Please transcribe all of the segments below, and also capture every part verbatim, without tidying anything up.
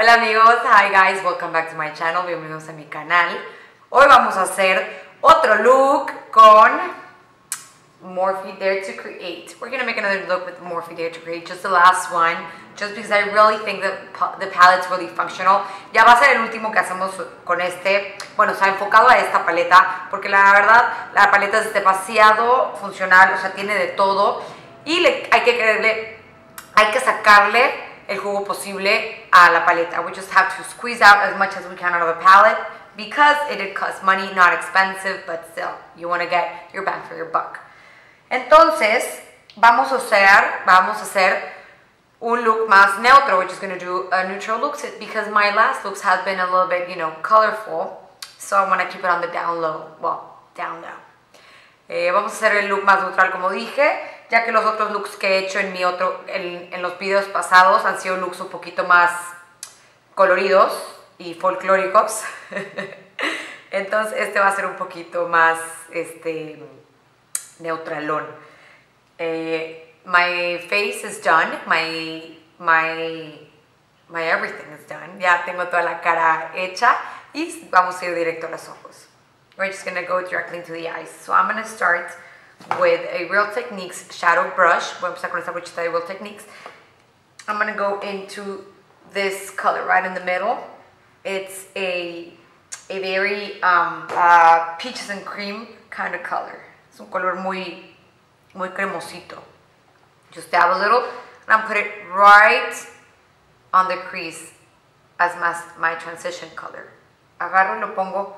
Hola amigos, hi guys, welcome back to my channel, bienvenidos a mi canal. Hoy vamos a hacer otro look con Morphe Dare to Create. We're going to make another look with Morphe Dare to Create, just the last one, just because I really think that the palette's really functional. Ya va a ser el último que hacemos con este, bueno, o sea, enfocado a esta paleta, porque la verdad, la paleta es demasiado funcional, o sea, tiene de todo y le, hay que creerle, hay que sacarle el jugo posible a la paleta. We just have to squeeze out as much as we can out of a palette because it did cost money, not expensive, but still, you want to get your bang for your buck. Entonces, vamos a hacer, vamos a hacer un look más neutro. We're just going to do a neutral look because my last looks have been a little bit, you know, colorful. So I want to keep it on the down low. Well, down low. Eh, vamos a hacer el look más neutral, como dije, ya que los otros looks que he hecho en, mi otro, en, en los videos pasados han sido looks un poquito más coloridos y folclóricos. Entonces este va a ser un poquito más este, neutralón. Eh, my face is done, my, my, my everything is done. Ya tengo toda la cara hecha y vamos a ir directo a los ojos. We're just going to go directly to the eyes. So I'm going to start with a Real Techniques shadow brush. Voy a empezar con esta brochita de Real Techniques. I'm going to go into this color right in the middle. It's a, a very um, uh, peaches and cream kind of color. Es un color muy, muy cremosito. Just dab a little and I'm put it right on the crease as my, my transition color. Agarro y lo pongo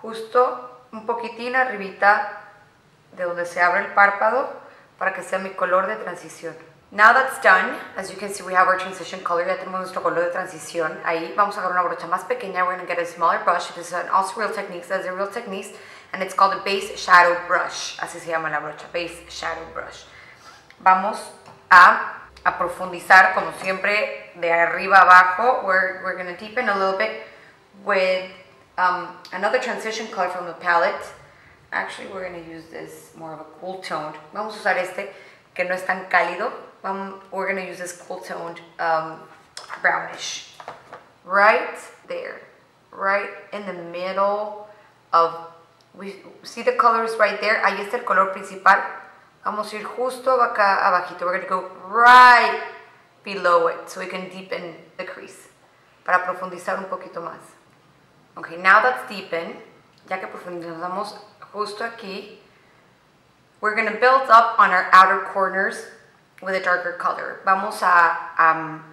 justo un poquitín arribita de donde se abre el párpado para que sea mi color de transición. Now that's done, as you can see we have our transition color, ya tenemos nuestro color de transición. Ahí vamos a agarrar una brocha más pequeña, we're going to get a smaller brush. This is an also Real Techniques, that's a Real Techniques, and it's called a base shadow brush, así se llama la brocha, base shadow brush. Vamos a, a profundizar, como siempre, de arriba abajo. We're, we're going to deepen a little bit with um, another transition color from the palette. Actually, we're going to use this more of a cool toned. Vamos a usar este que no es tan cálido. Um, we're going to use this cool toned um, brownish. Right there. Right in the middle of... We see the colors right there. Ahí está el color principal. Vamos a ir justo acá abajito. We're going to go right below it so we can deepen the crease. Para profundizar un poquito más. Okay, now that's deepened. Ya que profundizamos justo aquí, we're going to build up on our outer corners with a darker color. Vamos a, um,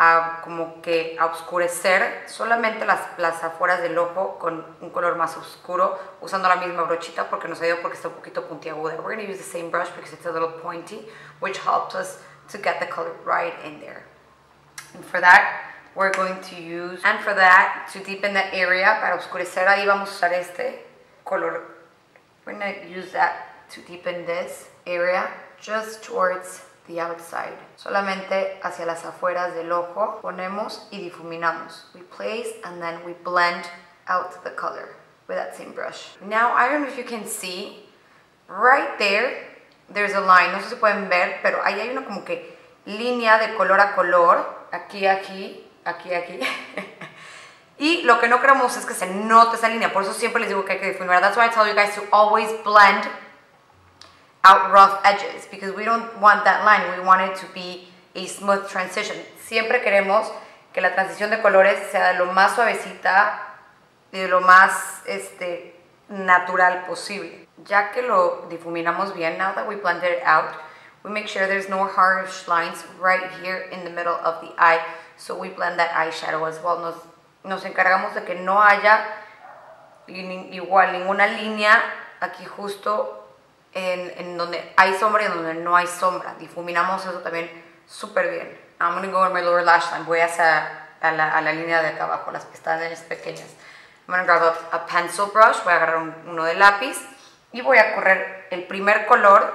a como que a oscurecer solamente las, las afueras del ojo con un color más oscuro, usando la misma brochita porque nos ayuda porque está un poquito puntiaguda. We're going to use the same brush because it's a little pointy, which helps us to get the color right in there. And for that, we're going to use, and for that, to deepen that area, para oscurecer ahí vamos a usar este color. We're going to use that to deepen this area just towards the outside. Solamente hacia las afueras del ojo ponemos y difuminamos. We place and then we blend out the color with that same brush. Now, I don't know if you can see, right there, there's a line. No sé si pueden ver, pero ahí hay una como que línea de color a color. Aquí, aquí, aquí, aquí. Y lo que no queremos es que se note esa línea, por eso siempre les digo que hay que difuminar. That's why I tell you guys to always blend out rough edges, because we don't want that line, we want it to be a smooth transition. Siempre queremos que la transición de colores sea de lo más suavecita y de lo más este, natural posible. Ya que lo difuminamos bien, now that we blended it out, we make sure there's no harsh lines right here in the middle of the eye, so we blend that eyeshadow as well. Nos Nos encargamos de que no haya igual ninguna línea aquí justo en, en donde hay sombra y en donde no hay sombra. Difuminamos eso también súper bien. I'm going to go in my lower lash line. Voy hacia a la, a la línea de acá abajo, las pestañas pequeñas. I'm going to grab a, a pencil brush. Voy a agarrar un, uno de lápiz y voy a correr el primer color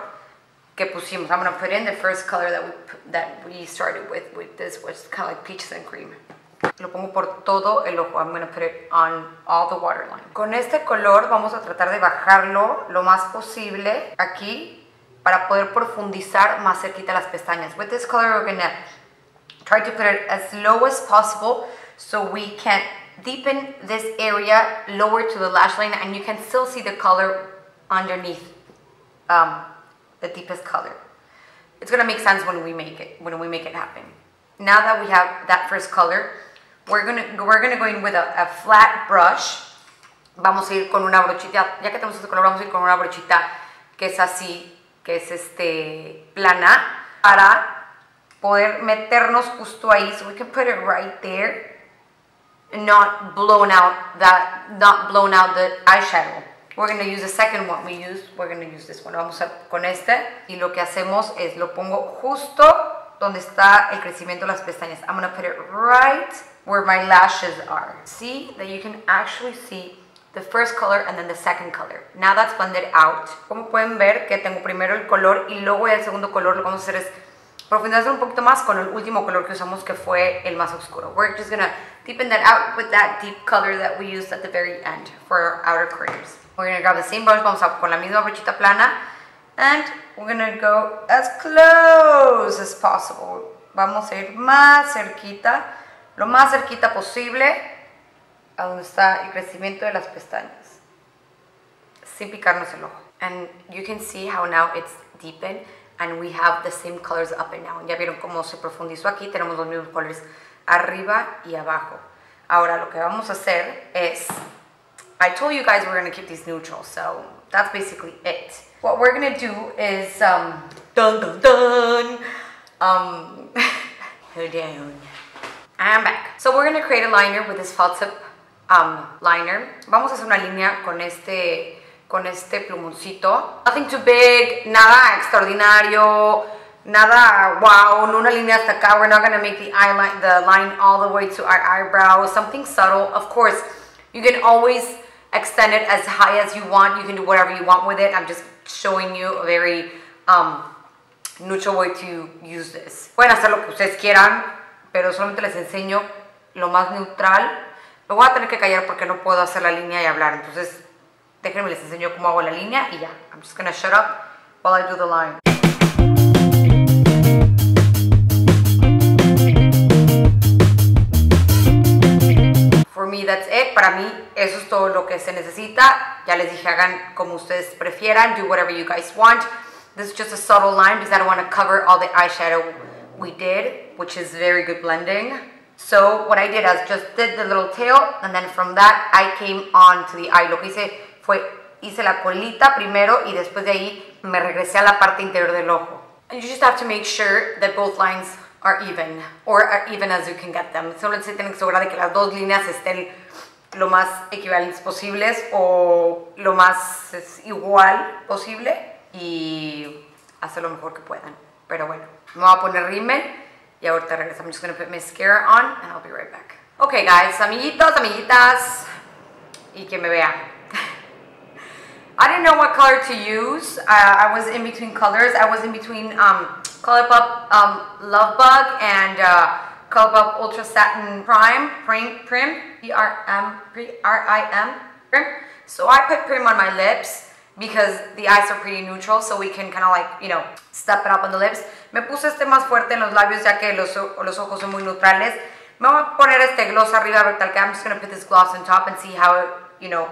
que pusimos. I'm going to put in the first color that we, that we started with, with this, which is kind of like peaches and cream. Lo pongo por todo el ojo. I'm going to put it on all the waterline. Con este color vamos a tratar de bajarlo lo más posible aquí para poder profundizar más cerquita las pestañas. With this color we're going to try to put it as low as possible So we can deepen this area lower to the lash line, and you can still see the color underneath, um, the deepest color. It's gonna make sense when we make it, when we make it happen. Now that we have that first color, we're gonna we're gonna go in with a, a flat brush. Vamos a ir con una brochita, ya que tenemos este color, vamos a ir con una brochita que es así, que es este plana, para poder meternos justo ahí. So we can put it right there. Not blown out that, not blown out the eyeshadow. We're gonna use the second one we used. We're gonna use this one. Vamos a con este, y lo que hacemos es lo pongo justo donde está el crecimiento de las pestañas. I'm gonna put it right where my lashes are. See that you can actually see the first color and then the second color. Now that's blended out. Como pueden ver que tengo primero el color y luego el segundo color. Lo que vamos a hacer es profundizar un poquito más con el último color que usamos, que fue el más oscuro. We're just gonna deepen that out with that deep color that we used at the very end for our outer corners. We're gonna grab the same brush, vamos a con la misma brochita plana, and we're gonna go as close as possible. Vamos a ir más cerquita, lo más cerquita posible a donde está el crecimiento de las pestañas, sin picarnos el ojo. And you can see how now it's deepened. And we have the same colors up and down. Ya vieron cómo se profundizó aquí. Tenemos los mismos colores arriba y abajo. Ahora lo que vamos a hacer es, I told you guys we're going to keep these neutral, so that's basically it. What we're going to do is, um, dun dun dun, um, hold down. I'm back. So we're going to create a liner with this false tip um, liner. Vamos a hacer una línea con este... con este plumoncito. Nothing too big, nada extraordinario, nada wow, no una línea hasta acá. We're not gonna make the eyeline, the line all the way to our eyebrow. Something subtle. Of course, you can always extend it as high as you want. You can do whatever you want with it. I'm just showing you a very um, neutral way to use this. Pueden hacer lo que ustedes quieran, pero solamente les enseño lo más neutral. Me voy a tener que callar porque no puedo hacer la línea y hablar, entonces déjenme les enseño cómo hago la línea y ya. I'm just gonna shut up while I do the line. For me, that's it. Para mí, eso es todo lo que se necesita. Ya les dije, hagan como ustedes prefieran. Do whatever you guys want. This is just a subtle line because I don't want to cover all the eyeshadow we did, which is very good blending. So what I did is just did the little tail, and then from that I came on to the eye. Lo que hice fue, hice la colita primero y después de ahí me regresé a la parte interior del ojo. And you just have to make sure that both lines are even, or are even as you can get them. Solo se tienen que asegurar de que las dos líneas estén lo más equivalentes posibles o lo más igual posible y hacer lo mejor que puedan. Pero bueno, me voy a poner rímel. Y ahorita regreso. I'm just going to put mascara on and I'll be right back. Okay guys, amiguitos, amiguitas, y que me vean. I didn't know what color to use. Uh, I was in between colors. I was in between um, Colourpop um, Love Bug and uh, Colourpop Ultra Satin Prime, Prim, Prim, P R M, P R I M, Prim. So I put Prim on my lips because the eyes are pretty neutral, so we can kind of like, you know, step it up on the lips. Me puse este más fuerte en los labios ya que los, los ojos son muy neutrales. Me voy a poner este gloss arriba, tal que I'm just gonna put this gloss on top and see how it, you know,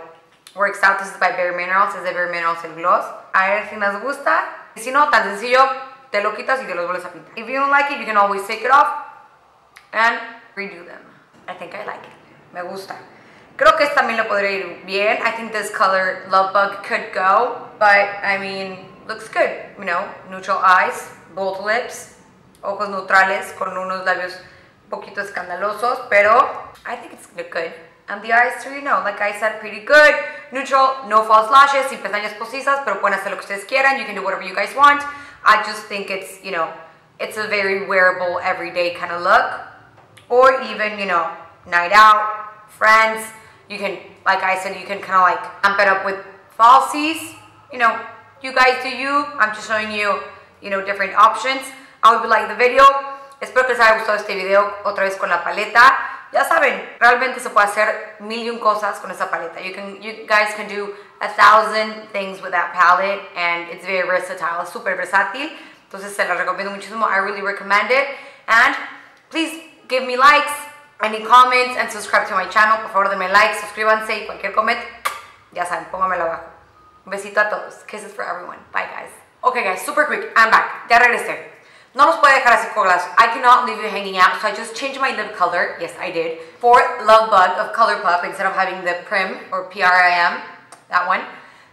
works out. This is by Bare Minerals, es de Bare Minerals el gloss. A ver si nos gusta. Y si no, tan sencillo, te lo quitas y te los vuelves a pintar. If you don't like it, you can always take it off and redo them. I think I like it. Me gusta. Creo que también lo podría ir bien. I think this color Love Bug could go, but I mean, looks good, you know, neutral eyes. Both lips, ojos neutrales con unos labios un poquito escandalosos, pero I think it's good. And the eyes too, you know, like I said, pretty good, neutral, no false lashes, sin pestañas postizas, pero pueden hacer lo que ustedes quieran. You can do whatever you guys want. I just think it's, you know, it's a very wearable, everyday kind of look, or even, you know, night out, friends. You can, like I said, you can kind of like amp it up with falsies. You know, you guys do you. I'm just showing you, you know, different options. I hope you like the video. Espero que les haya gustado este video otra vez con la paleta. Ya saben, realmente se puede hacer mil y un cosas con esa paleta. You can, you guys can do a thousand things with that palette, and it's very versatile, es super versátil. Entonces se la recomiendo muchísimo. I really recommend it. And please give me likes, Any comments and subscribe to my channel. Por favor, denme like, suscríbanse y cualquier comment, ya saben, póngamelo abajo. Un besito a todos. Kisses for everyone. Bye, guys. Okay, guys, super quick. I'm back. Ya regresé. No los puedo dejar así colgados. I cannot leave you hanging out, so I just changed my lip color. Yes, I did. For Love Bug of Colourpop, instead of having the Prim or P R I M, that one.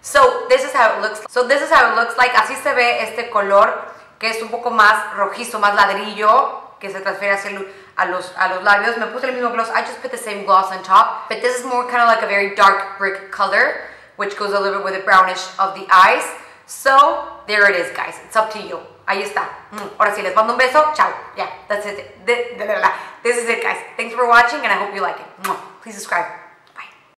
So, this is how it looks. So, this is how it looks like. Así se ve este color, que es un poco más rojizo, más ladrillo, que se transfiere hacia el, a, los, a los labios. Me puse el mismo gloss. I just put the same gloss on top. But this is more kind of like a very dark brick color, which goes a little bit with the brownish of the eyes. So, there it is, guys. It's up to you. Ahí está. Mm. Ahora sí, les mando un beso. Chao. Yeah, that's it. This is it, guys. Thanks for watching, and I hope you like it. Please subscribe.